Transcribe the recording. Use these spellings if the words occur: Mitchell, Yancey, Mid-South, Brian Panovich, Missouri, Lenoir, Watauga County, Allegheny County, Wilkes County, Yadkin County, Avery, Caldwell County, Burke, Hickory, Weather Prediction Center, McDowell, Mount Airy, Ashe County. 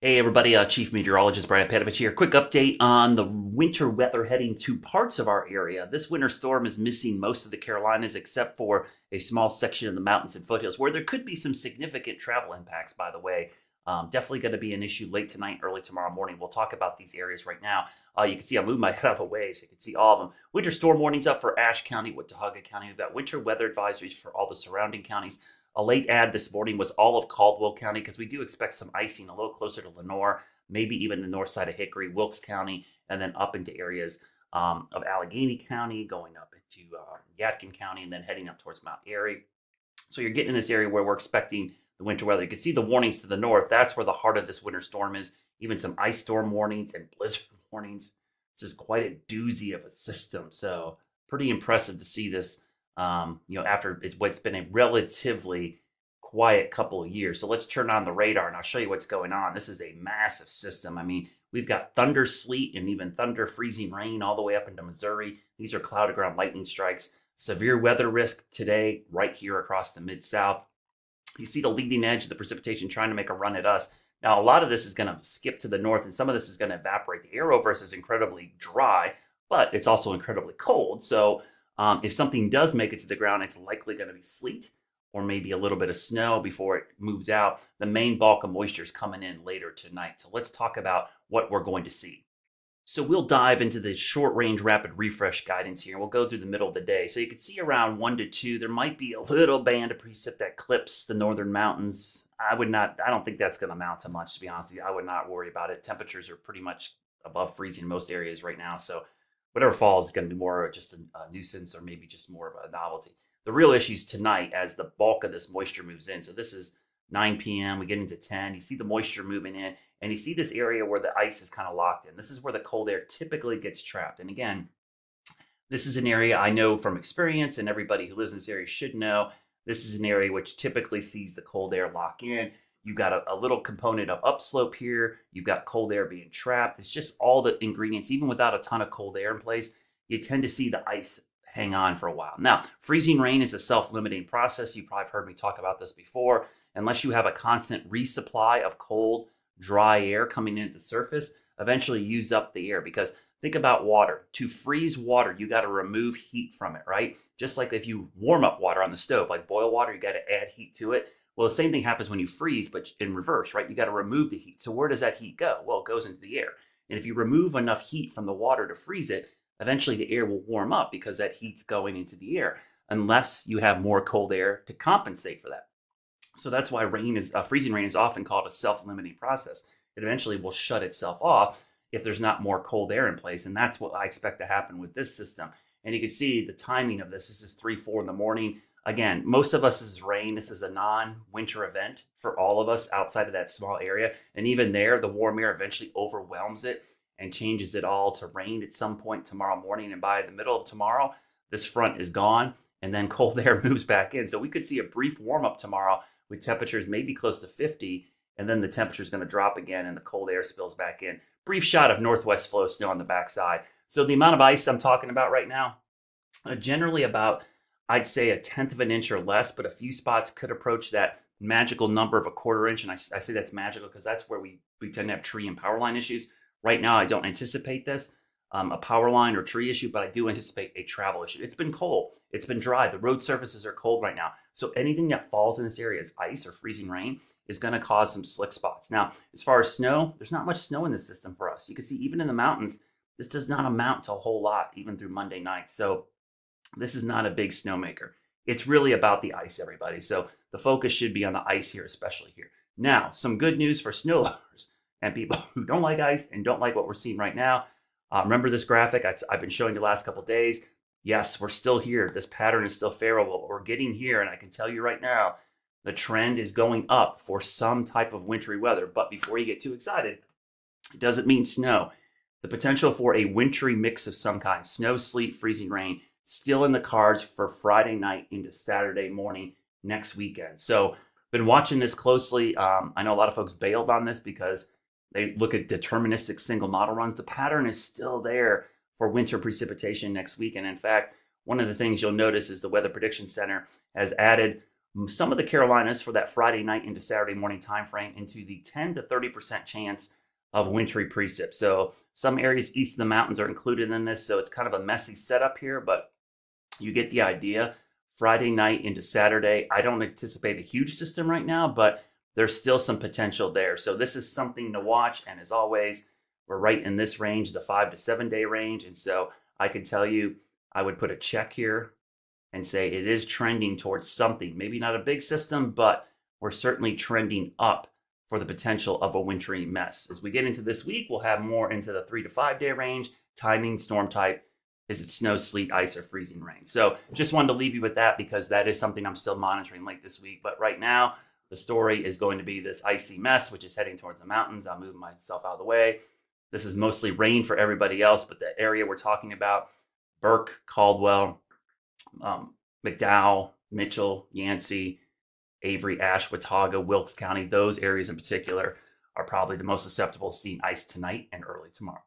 Hey everybody, Chief Meteorologist Brian Panovich here. Quick update on the winter weather heading to parts of our area. This winter storm is missing most of the Carolinas except for a small section of the mountains and foothills where there could be some significant travel impacts, by the way. Definitely going to be an issue late tonight, early tomorrow morning. We'll talk about these areas right now. You can see I moved my head out of the way so you can see all of them. Winter storm warnings up for Ashe County, Watauga County. We've got winter weather advisories for all the surrounding counties. A late add this morning was all of Caldwell County because we do expect some icing a little closer to Lenoir, maybe even the north side of Hickory, Wilkes County, and then up into areas of Allegheny County, going up into Yadkin County, and then heading up towards Mount Airy. So you're getting in this area where we're expecting the winter weather. You can see the warnings to the north. That's where the heart of this winter storm is. Even some ice storm warnings and blizzard warnings. This is quite a doozy of a system. So pretty impressive to see this. After it's been a relatively quiet couple of years. So let's turn on the radar and I'll show you what's going on. This is a massive system. I mean, we've got thunder, sleet, and even thunder, freezing rain all the way up into Missouri. These are cloud to ground lightning strikes. Severe weather risk today right here across the Mid-South. You see the leading edge of the precipitation trying to make a run at us. Now, a lot of this is going to skip to the north and some of this is going to evaporate. The air over us is incredibly dry, but it's also incredibly cold. So if something does make it to the ground, it's likely going to be sleet or maybe a little bit of snow before it moves out. The main bulk of moisture is coming in later tonight. So let's talk about what we're going to see. So we'll dive into the short-range rapid refresh guidance here. We'll go through the middle of the day. So you can see around 1 to 2, there might be a little band of precip that clips the northern mountains. I don't think that's going to amount to much, to be honest with you. I would not worry about it. Temperatures are pretty much above freezing in most areas right now. So whatever falls is going to be more just a nuisance or maybe just more of a novelty. The real issue is tonight as the bulk of this moisture moves in. So this is 9 p.m. We get into 10. You see the moisture moving in, and you see this area where the ice is kind of locked in. This is where the cold air typically gets trapped. And again, this is an area I know from experience, and everybody who lives in this area should know. This is an area which typically sees the cold air lock in. You've got a little component of upslope here. You've got cold air being trapped. It's just all the ingredients, even without a ton of cold air in place, you tend to see the ice hang on for a while. Now, freezing rain is a self-limiting process. You've probably heard me talk about this before. Unless you have a constant resupply of cold, dry air coming in at the surface, eventually use up the air because think about water. To freeze water, you got to remove heat from it, right? Just like if you warm up water on the stove, like boil water, you got to add heat to it. Well, the same thing happens when you freeze, but in reverse, right? You got to remove the heat. So where does that heat go? Well, it goes into the air. And if you remove enough heat from the water to freeze it, eventually the air will warm up because that heat's going into the air, unless you have more cold air to compensate for that. So that's why freezing rain is often called a self-limiting process. It eventually will shut itself off if there's not more cold air in place. And that's what I expect to happen with this system. And you can see the timing of this. This is 3-4 in the morning. Again, most of us is rain. This is a non-winter event for all of us outside of that small area. And even there, the warm air eventually overwhelms it and changes it all to rain at some point tomorrow morning. And by the middle of tomorrow, this front is gone and then cold air moves back in. So we could see a brief warm up tomorrow with temperatures maybe close to 50. And then the temperature is going to drop again and the cold air spills back in. Brief shot of northwest flow snow on the backside. So the amount of ice I'm talking about right now, generally about, I'd say 1/10 of an inch or less, but a few spots could approach that magical number of 1/4 inch. And I say that's magical because that's where we tend to have tree and power line issues. Right now, I don't anticipate this, a power line or tree issue, but I do anticipate a travel issue. It's been cold. It's been dry. The road surfaces are cold right now. So anything that falls in this area as ice or freezing rain is going to cause some slick spots. Now, as far as snow, there's not much snow in this system for us. You can see even in the mountains, this does not amount to a whole lot, even through Monday night. So this is not a big snowmaker. It's really about the ice, everybody. So the focus should be on the ice here, especially here. Now, some good news for snow lovers and people who don't like ice and don't like what we're seeing right now. Remember this graphic I've been showing you the last couple of days? Yes, we're still here. This pattern is still favorable. We're getting here, and I can tell you right now, the trend is going up for some type of wintry weather. But before you get too excited, it doesn't mean snow. The potential for a wintry mix of some kind, snow, sleet, freezing rain, still in the cards for Friday night into Saturday morning next weekend. So been watching this closely. I know a lot of folks bailed on this because they look at deterministic single model runs. The pattern is still there for winter precipitation next week. And in fact, one of the things you'll notice is the Weather Prediction Center has added some of the Carolinas for that Friday night into Saturday morning time frame into the 10 to 30% chance of wintry precip. So some areas east of the mountains are included in this. So it's kind of a messy setup here, but you get the idea. Friday night into Saturday, I don't anticipate a huge system right now, but there's still some potential there. So this is something to watch. And as always, we're right in this range, the 5 to 7 day range. And so I can tell you, I would put a check here and say it is trending towards something, maybe not a big system, but we're certainly trending up for the potential of a wintry mess. As we get into this week, we'll have more into the 3 to 5 day range, timing, storm type, is it snow, sleet, ice, or freezing rain? So just wanted to leave you with that because that is something I'm still monitoring late this week. But right now, the story is going to be this icy mess, which is heading towards the mountains. I'll move myself out of the way. This is mostly rain for everybody else, but the area we're talking about, Burke, Caldwell, McDowell, Mitchell, Yancey, Avery, Ashe, Watauga, Wilkes County, those areas in particular are probably the most susceptible to seeing ice tonight and early tomorrow.